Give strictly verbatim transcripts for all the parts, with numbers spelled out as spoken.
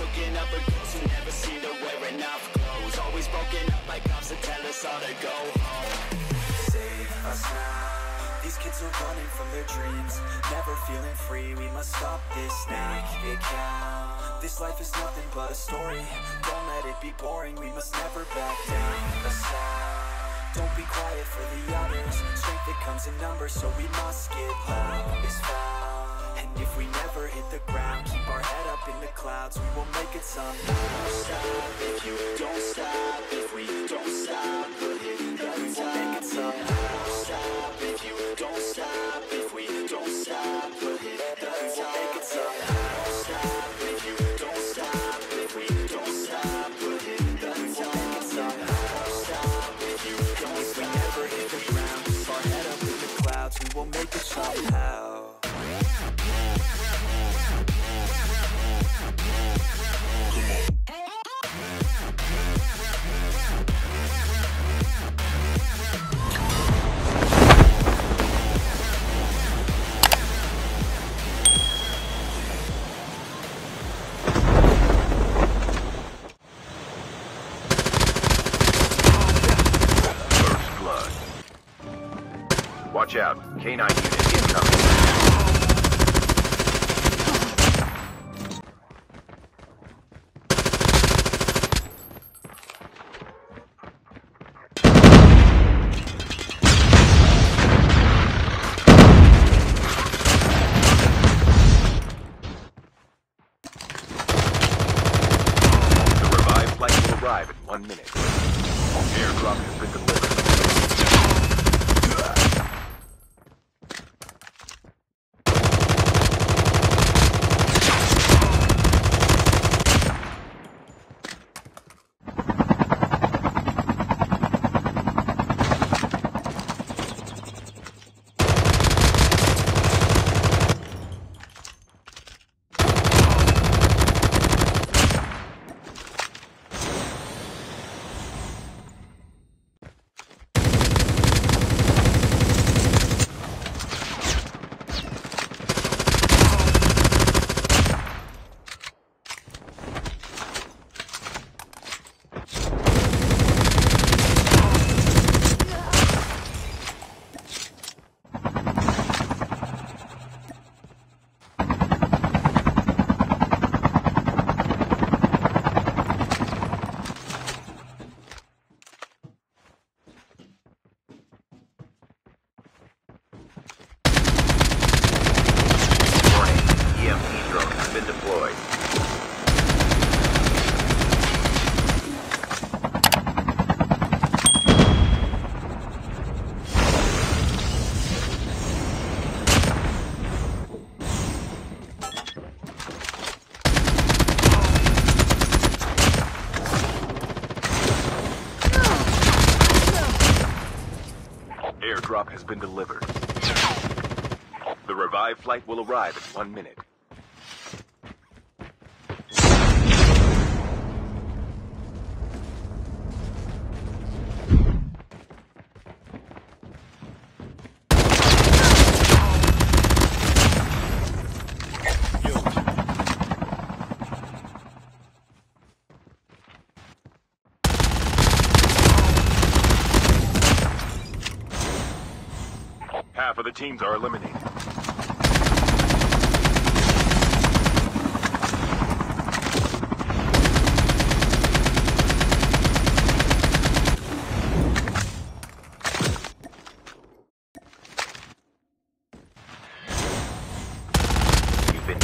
hooking up with girls who never seem to wear enough clothes. Always broken up by cops that tell us all to go home. Save us now. These kids are running from their dreams, never feeling free. We must stop this now. Make it count. This life is nothing but a story. Don't let it be boring. We must never back down. A sound. Don't be quiet for the others. Strength that comes in numbers, so we must get loud. It's found. And if we never hit the ground, keep our head up in the clouds, we will make it somehow. Don't stop if you don't stop. If we don't stop, we'll hit that we will make it somehow. Don't stop if you don't stop. If we don't stop, we'll hit that we will make it somehow. Don't stop if you don't stop. If we don't stop, we'll hit that we will make it somehow. If we never hit the ground, keep our head up in the clouds, we will make it somehow. Watch out, K nine unit incoming. The revived flight will arrive in one minute. Airdrop has been delivered. Airdrop has been delivered. The revived flight will arrive in one minute. Half of the teams are eliminated. You've been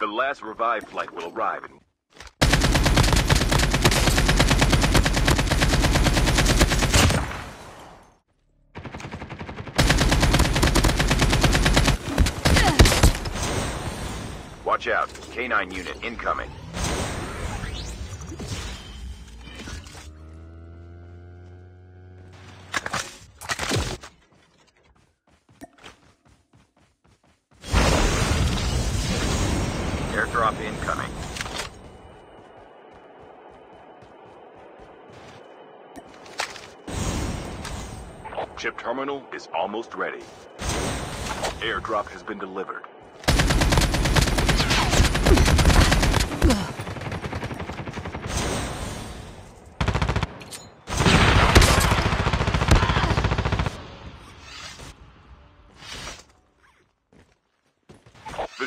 The last revived flight will arrive in... Watch out, K nine unit incoming. Airdrop incoming. Chip terminal is almost ready. Airdrop has been delivered. The